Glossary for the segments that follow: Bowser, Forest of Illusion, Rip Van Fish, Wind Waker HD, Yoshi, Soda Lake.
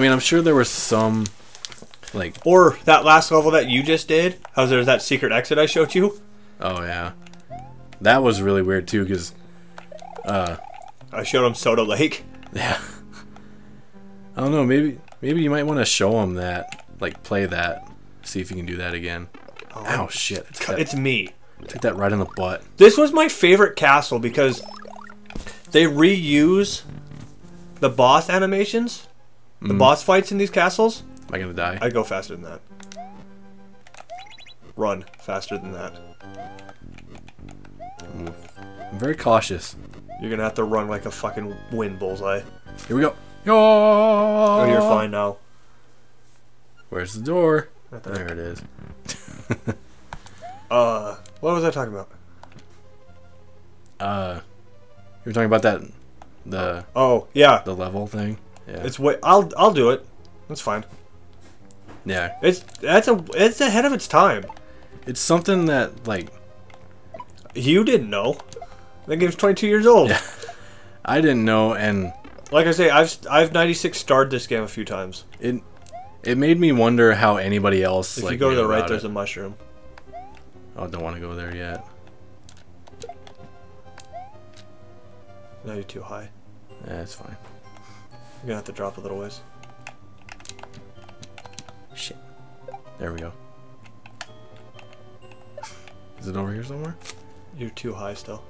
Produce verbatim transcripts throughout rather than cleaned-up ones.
mean, I'm sure there was some, like... Or that last level that you just did, how there was that secret exit I showed you? Oh, yeah. That was really weird, too, because... Uh, I showed him Soda Lake. Yeah. I don't know, maybe maybe you might want to show him that. Like, play that. See if you can do that again. Oh, ow, shit. It's, that, it's me. Take that right in the butt. This was my favorite castle because they reuse the boss animations. The mm. boss fights in these castles. Am I going to die? I go faster than that. Run faster than that. I'm very cautious. You're going to have to run like a fucking wind bullseye. Here we go. Oh, you're fine now. Where's the door? Right there. There it is. uh, what was I talking about? Uh, you were talking about that, the oh yeah, the level thing. Yeah, it's what I'll I'll do it. That's fine. Yeah, it's that's a it's ahead of its time. It's something that like you didn't know. That game's twenty-two years old. Yeah, I didn't know, and like I say, I've I've ninety-six starred this game a few times. It. It made me wonder how anybody else. If like, you go to the right, there's it. a mushroom. Oh, don't want to go there yet. No, you're too high. Yeah, it's fine. You're gonna have to drop a little ways. Shit. There we go. Is it over here somewhere? You're too high still.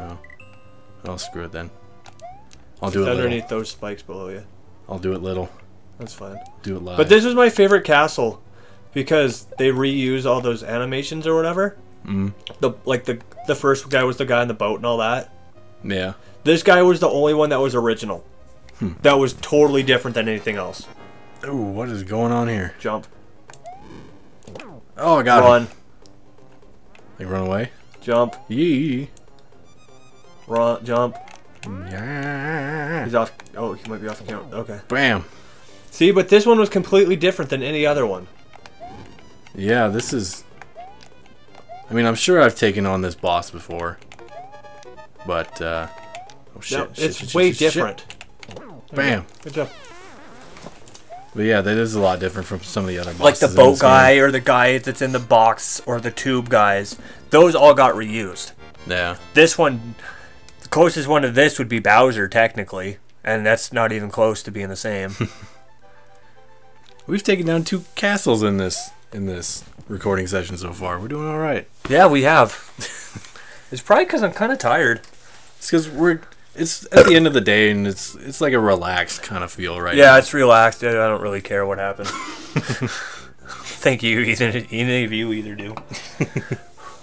Oh. I'll screw it then. I'll it's do it little. Underneath those spikes below you. I'll do it little. That's fine. Do it live. But this was my favorite castle because they reuse all those animations or whatever. Mm. The like the the first guy was the guy on the boat and all that. Yeah. This guy was the only one that was original. Hmm. That was totally different than anything else. Ooh, what is going on here? Jump. Oh, I got Run. Him. Like run away. Jump. Yee. Run. Jump. Yeah. He's off. Oh, he might be off the camera. Okay. Bam. See, but this one was completely different than any other one. Yeah, this is... I mean, I'm sure I've taken on this boss before. But, uh... oh, shit. No, shit it's shit, way shit, different. Shit. Bam. Good job. But yeah, that is a lot different from some of the other bosses. Like the boat guy game. Or the guy that's in the box or the tube guys. Those all got reused. Yeah. This one... The closest one to this would be Bowser, technically. And that's not even close to being the same. We've taken down two castles in this in this recording session so far. We're doing all right. Yeah, we have. It's probably because I'm kind of tired. It's because we're. It's at the end of the day, and it's it's like a relaxed kind of feel, right? Yeah, now. It's relaxed. I don't really care what happened. Thank you, either any of you either do.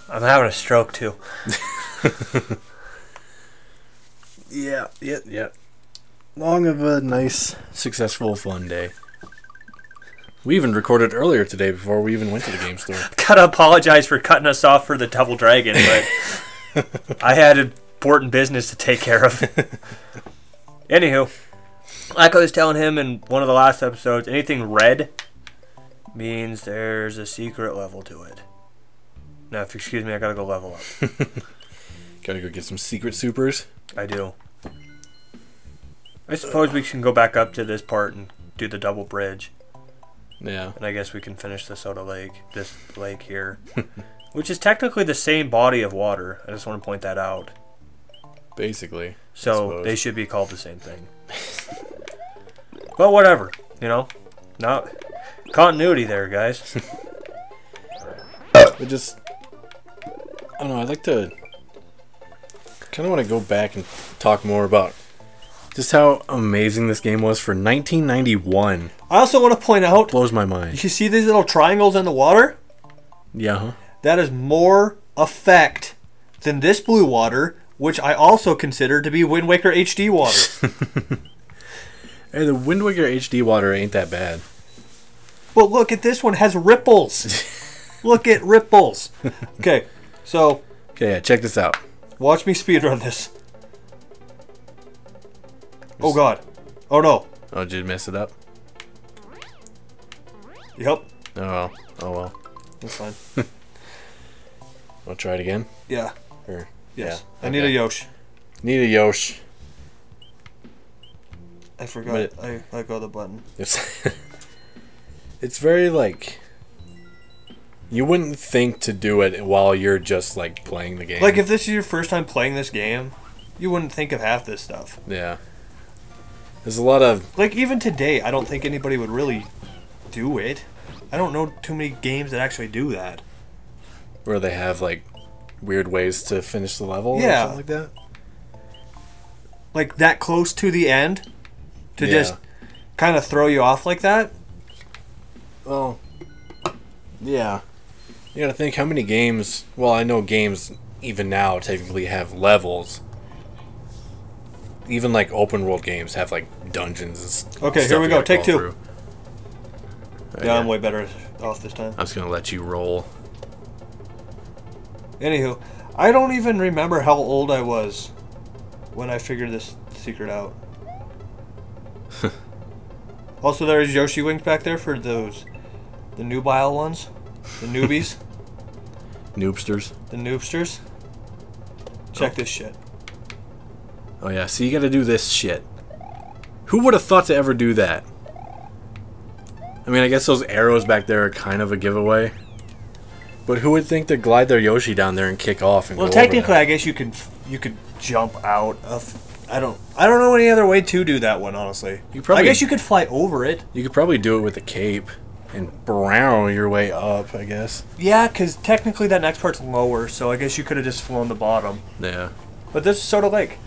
I'm having a stroke too. yeah, yeah, yeah. Long of a nice, successful, fun day. We even recorded earlier today before we even went to the game store. Gotta apologize for cutting us off for the Double Dragon, but I had important business to take care of. Anywho, like I was telling him in one of the last episodes, anything red means there's a secret level to it. Now, if you excuse me, I gotta go level up. Gotta go get some secret supers? I do. I suppose we can go back up to this part and do the double bridge. Yeah. And I guess we can finish the Soda Lake, this lake here. Which is technically the same body of water. I just want to point that out. Basically. So they should be called the same thing. But whatever, you know? Not continuity there, guys. It just... I don't know, I'd like to... kind of want to go back and talk more about... just how amazing this game was for nineteen ninety-one. I also want to point out... blows my mind. You see these little triangles in the water? Yeah. Uh-huh. That is more effect than this blue water, which I also consider to be Wind Waker H D water. Hey, the Wind Waker H D water ain't that bad. But look at this one. It has ripples. Look at ripples. Okay, so... okay, yeah, check this out. Watch me speedrun this. Oh god. Oh no. Oh, did you mess it up? Yep. Oh well. Oh well. That's fine. I'll try it again? Yeah. Or, yes. Yeah. I okay. need a Yoshi. Need a Yoshi. I forgot. It, I I got a button. It's it's very like. You wouldn't think to do it while you're just like playing the game. Like if this is your first time playing this game, you wouldn't think of half this stuff. Yeah. There's a lot of like even today, I don't think anybody would really do it. I don't know too many games that actually do that. Where they have like weird ways to finish the level, yeah, or something like that. Like that close to the end, to yeah. just kind of throw you off like that. Oh. Yeah. You gotta think how many games... Well, I know games, even now, technically have levels. Even, like, open-world games have, like, dungeons and okay, stuff here we go. Take two. Through. Yeah, right, I'm yeah. way better off this time. I'm just gonna let you roll. Anywho, I don't even remember how old I was when I figured this secret out. Also, there's Yoshi Wings back there for those... The nubile ones, the newbies, noobsters, the noobsters. Check oh. this shit. Oh yeah, so you got to do this shit. Who would have thought to ever do that? I mean, I guess those arrows back there are kind of a giveaway. But who would think to glide their Yoshi down there and kick off? And well, go technically, over I guess you could you could jump out of. I don't I don't know any other way to do that one, honestly. You probably. I guess you could fly over it. You could probably do it with a cape. And brown your way up, I guess. Yeah, because technically that next part's lower, so I guess you could have just flown the bottom. Yeah. But this is Soda Lake.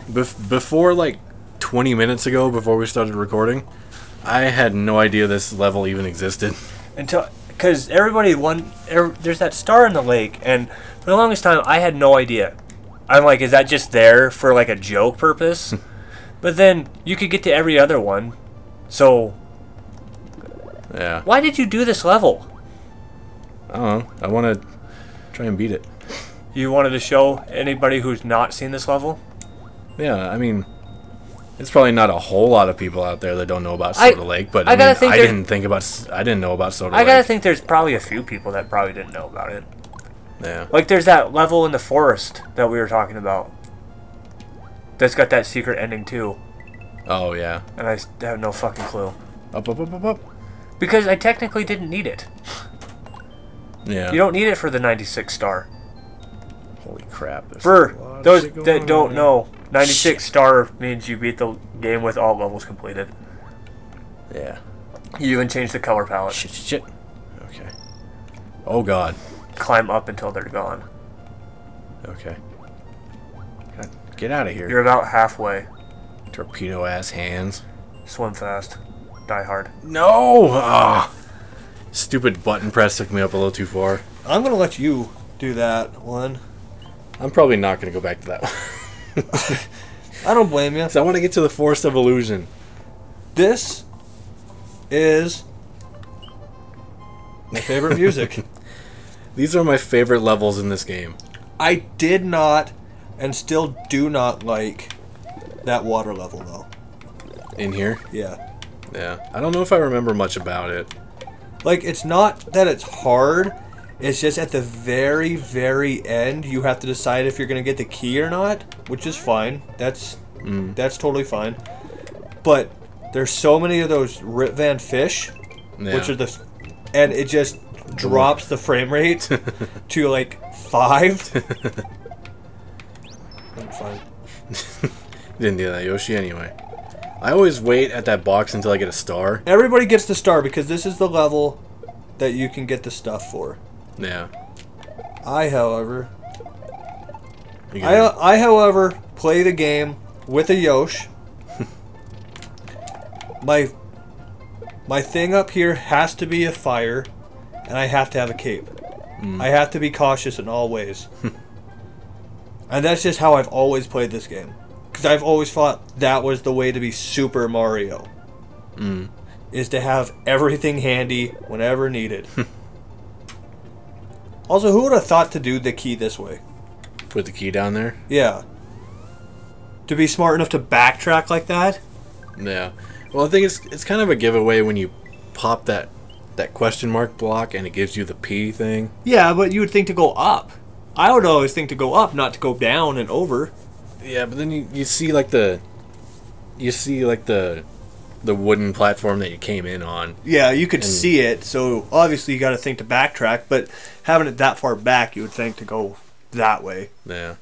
Bef before, like, twenty minutes ago, before we started recording, I had no idea this level even existed. Until, because everybody, won, er, there's that star in the lake, and for the longest time, I had no idea. I'm like, is that just there for, like, a joke purpose? But then, you could get to every other one, so... Yeah. Why did you do this level? I don't know. I want to try and beat it. You wanted to show anybody who's not seen this level? Yeah, I mean, it's probably not a whole lot of people out there that don't know about Soda I, Lake, but I, I, mean, think I didn't think about I didn't know about Soda I Lake. I gotta think there's probably a few people that probably didn't know about it. Yeah. Like there's that level in the forest that we were talking about. That's got that secret ending too. Oh yeah. And I have no fucking clue. Up up up up up. Because I technically didn't need it. Yeah. You don't need it for the ninety-six star. Holy crap. For those that don't know, ninety-six star means you beat the game with all levels completed. Yeah. You even change the color palette. Shit, shit, shit. Okay. Oh, God. Climb up until they're gone. Okay. God, get out of here. You're about halfway. Torpedo-ass hands. Swim fast. Die hard. No! Oh, stupid button press took me up a little too far. I'm going to let you do that one. I'm probably not going to go back to that one. I don't blame you. So I want to get to the Forest of Illusion. This is my favorite music. These are my favorite levels in this game. I did not and still do not like that water level, though. In here? Yeah. Yeah, I don't know if I remember much about it. Like, it's not that it's hard, it's just at the very, very end, you have to decide if you're going to get the key or not, which is fine. That's mm. that's totally fine. But there's so many of those Rip Van Fish, yeah. which are the... And it just drops the frame rate to, like, five. I'm fine. Didn't do that, Yoshi, anyway. I always wait at that box until I get a star. Everybody gets the star because this is the level that you can get the stuff for. Yeah. I, however... I, I, however, play the game with a Yosh. my, my thing up here has to be a fire, and I have to have a cape. Mm. I have to be cautious in all ways. And that's just how I've always played this game. Because I've always thought that was the way to be Super Mario. Mm. Is to have everything handy whenever needed. Also, who would have thought to do the key this way? Put the key down there? Yeah. To be smart enough to backtrack like that? Yeah. Well, I think it's it's kind of a giveaway when you pop that, that question mark block and it gives you the P thing. Yeah, but you would think to go up. I would always think to go up, not to go down and over. Yeah, but then you, you see, like, the you see like the the wooden platform that you came in on. Yeah, you could see it. So obviously you got to think to backtrack, but having it that far back, you would think to go that way. Yeah.